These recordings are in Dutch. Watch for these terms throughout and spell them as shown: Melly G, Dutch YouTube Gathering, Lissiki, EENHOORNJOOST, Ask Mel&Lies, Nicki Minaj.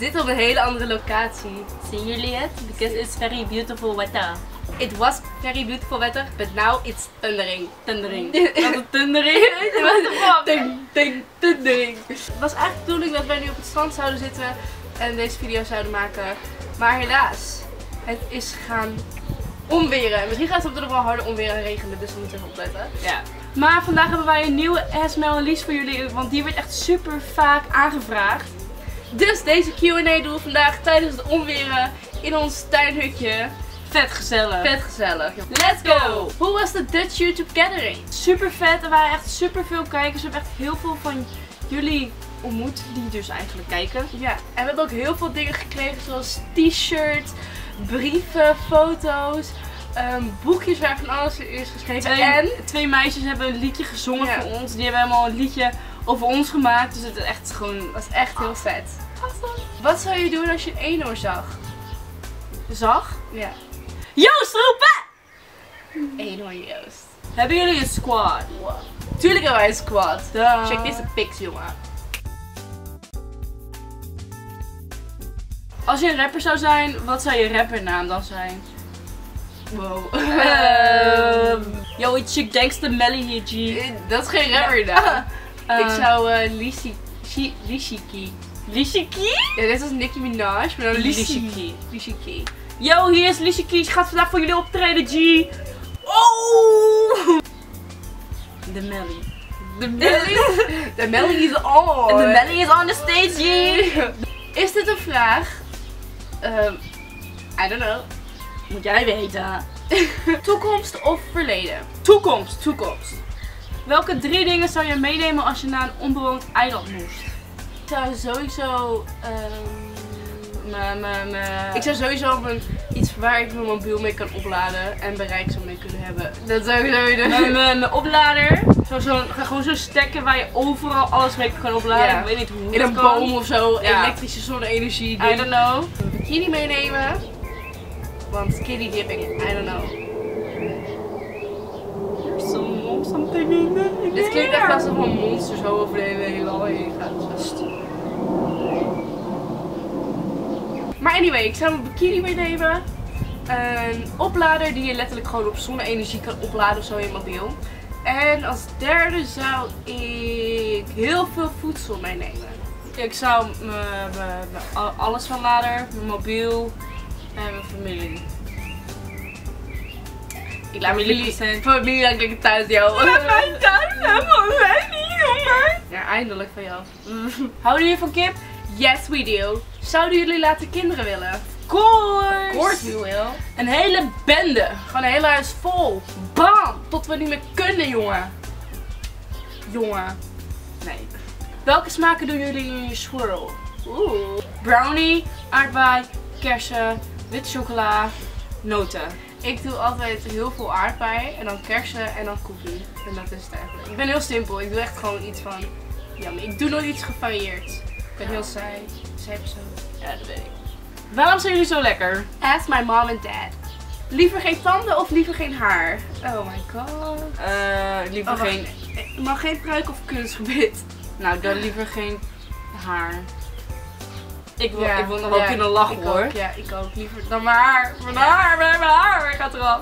zitten op een hele andere locatie. Zien jullie het? Because it's very beautiful weather. It was very beautiful weather, but now it's thundering. Thundering. Was het thundering? Thundering. Het was eigenlijk de bedoeling dat wij nu op het strand zouden zitten en deze video zouden maken. Maar helaas, het is gaan onweren. Misschien gaat het op de nog wel harder onweren en regenen, dus we moeten even opletten. Ja. Maar vandaag hebben wij een nieuwe Ask Mel en Lies voor jullie, want die werd echt super vaak aangevraagd. Dus deze Q&A doen we vandaag tijdens het onweren in ons tuinhutje. Vet gezellig. Vet gezellig. Let's go! Hoe was de Dutch YouTube Gathering? Super vet, er waren echt super veel kijkers. We hebben echt heel veel van jullie ontmoet die dus eigenlijk kijken. Ja, en we hebben ook heel veel dingen gekregen zoals t-shirts, brieven, foto's, boekjes waarvan alles is geschreven. En twee meisjes hebben een liedje gezongen voor ons. Die hebben helemaal een liedje over ons gemaakt. Dus het is echt gewoon, was echt heel vet. Awesome. Wat zou je doen als je een eenoor zag? Zag? Ja. Joost roepen! Eenoor Joost. Hebben jullie een squad? Wow. Tuurlijk hebben wij een squad. Da. Check deze pics, jongen. Als je een rapper zou zijn, wat zou je rappernaam dan zijn? Wow. Yo, it's your gangster Melly G. Dat is geen rappernaam. Ja. Ik zou Lissiki. Lissiki? Ja, dit is Nicki Minaj, maar dan Lissiki. Lissiki. Yo, hier is Lissiki. Ze gaat vandaag voor jullie optreden, G. Oh! De Melly. De Melly? De Melly is on. De Melly is on the stage, G. Is dit een vraag? I don't know. Moet jij weten. Toekomst of verleden? Toekomst, toekomst. Welke drie dingen zou je meenemen als je naar een onbewoond eiland moest? Ik zou sowieso... Ik zou sowieso iets waar ik mijn mobiel mee kan opladen en bereik zou mee kunnen hebben. Dat zou ik sowieso doen. Mijn oplader. Gewoon zo'n stekker waar je overal alles mee kan opladen. Ja. Ik weet niet hoe. In een boom of zo. Ja. Elektrische zonne-energie. I don't know. Bikini meenemen. Want skinny dipping. I don't know. There's something in there. Dit klinkt echt alsof een monster zo over de hele heelal heen gaat. Maar anyway, ik zou mijn bikini meenemen, een oplader die je letterlijk gewoon op zonne-energie kan opladen of zo in mobiel. En als derde zou ik heel veel voedsel meenemen. Ik zou alles van lader, mijn mobiel en mijn familie. Ik laat mijn familie lekker thuis, joh. Laat mij thuis, helemaal niet, jongen. Ja, eindelijk van jou. Houden jullie van kip? Yes we do. Zouden jullie laten kinderen willen? Of course. Of course we will. Een hele bende. Gewoon een hele huis vol. Bam. Tot we niet meer kunnen, jongen. Jongen. Nee. Welke smaken doen jullie in je swirl? Oeh. Brownie, aardbei, kersen, witte chocola, noten. Ik doe altijd heel veel aardbei en dan kersen en dan koffie. En dat is het eigenlijk. Ik ben heel simpel. Ik doe echt gewoon iets van... Ja, maar ik doe nooit iets gevarieerd. Ik ben heel saai persoon. Ja, dat weet ik. Waarom zijn jullie zo lekker? Ask my mom and dad. Liever geen tanden of liever geen haar? Oh my god. Liever geen... Maar geen pruik of kunstgebit. Nou, dan liever geen haar. Ik wil nog wel kunnen lachen, hoor. Ook, ja, ik ook. Liever dan mijn haar. Mijn haar gaat eraf.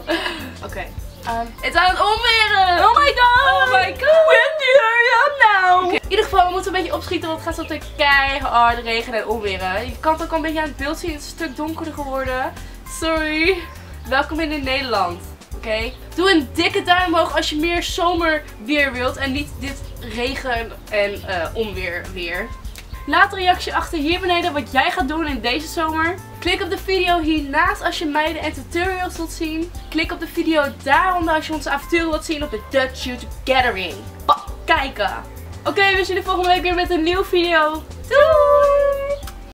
Oké. Het is aan het onweren! Oh my god! Oh my god! When do you now? Okay. In ieder geval, we moeten een beetje opschieten, want het gaat zo te keihard regenen en onweren. Je kan het ook al een beetje aan het beeld zien, het is een stuk donkerder geworden. Sorry. Welkom in Nederland. Oké? Doe een dikke duim omhoog als je meer zomerweer wilt en niet dit regen en onweer weer. Laat een reactie achter hier beneden wat jij gaat doen in deze zomer. Klik op de video hiernaast als je meiden en tutorials wilt zien. Klik op de video daaronder als je onze avonturen wilt zien op de Dutch YouTube Gathering. Kijken! Oké, we zien jullie volgende week weer met een nieuwe video. Doei!